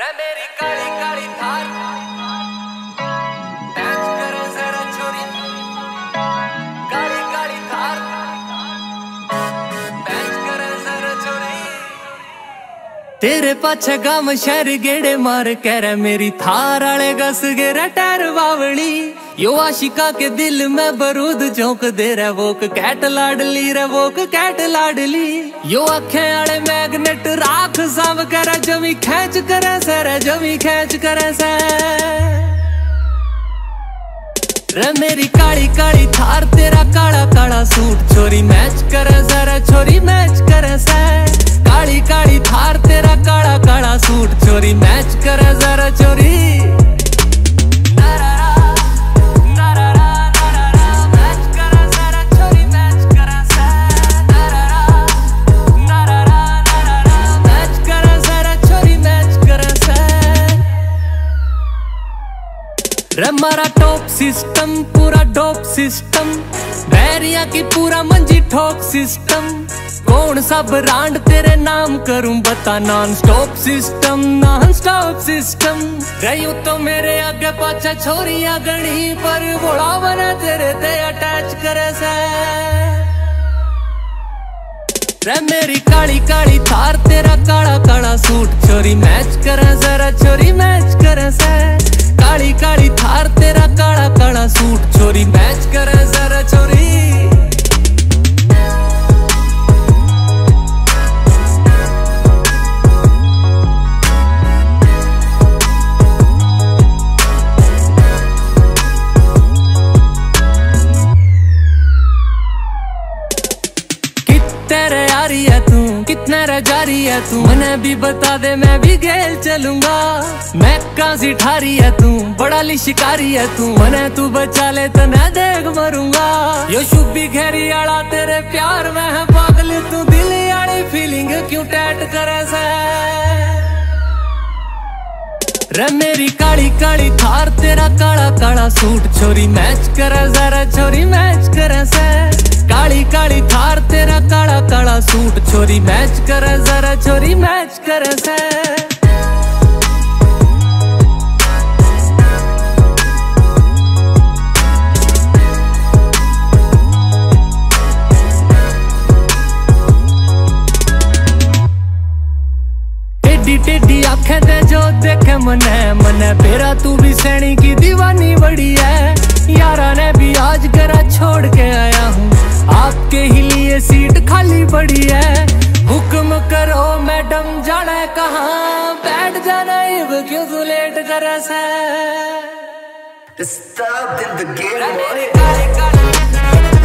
रे मेरी काली काली थार डांस करो जरा छोरी, काली काली थार डांस करो जरा छोरी। तेरे पाछे गांव शहर गेड़े मार के रे मेरी थार आले गस गे रे टायर बावली। यो आशिका के दिल में बरूद झोंक दे रे वोक कैट लाडली, रे वोक कैट लाडली। यो आखे आड़े मैग्नेट राख साव कर जमी खेच करे से रे, जमी खेच करे से रे मेरी काली काली थार। तेरा काला काला सूट छोरी मैच करे से रे, छोरी मैच करे से। काली काली थार तेरा काला काला सूट छोरी मैच करे से रे, छोरी रे मारा टॉप सिस्टम पूरा डॉप सिस्टम, बैरिया की पूरा मंजी ठोक सिस्टम। कौन सा ब्रांड तेरे नाम करूं बता, non stop system, non stop system. रही तो मेरे आगे पाछे छोरिया गणी, पर बोला बना तेरे ते अटैच करे से रे मेरी काली काली थार। तेरा काला काला सूट छोरी मैच करे जरा, छोरी मैच करे से। काली काली थार तेरा काला काला सूट छोरी मैच करे जरा, छोरी। कितने रे आ रही है तू, कितने रे जा रही है तू, मने भी बता दे मैं भी गेल चलूंगा। मैं काजी ठारी है तू, बड़ा ली शिकारी है तू, मने तू बचा ले तो न देख मरूंगा। यो शुभी घेरी आला तेरे प्यार में है पागल तू, दिल आली फीलिंग क्यों टैट करे से रे मेरी काली काली थार। तेरा काला काला सूट छोरी मैच करे जरा, छोरी मैच करे से। काली काली थार तेरा काला काला सूट छोरी मैच करे जरा, छोरी मैच करे से। टेढ़ी आँखें ते जो देखे मने मने पेरा, तू भी सैनी की दीवानी बड़ी है। यारा ने भी आज गरा छोड़ के आया हूँ, आपके ही लिए सीट खाली पड़ी है। हुक्म करो मैडम जाना कहाँ बैठ जाना, इब क्यों तू लेट करे से। Stop in the game.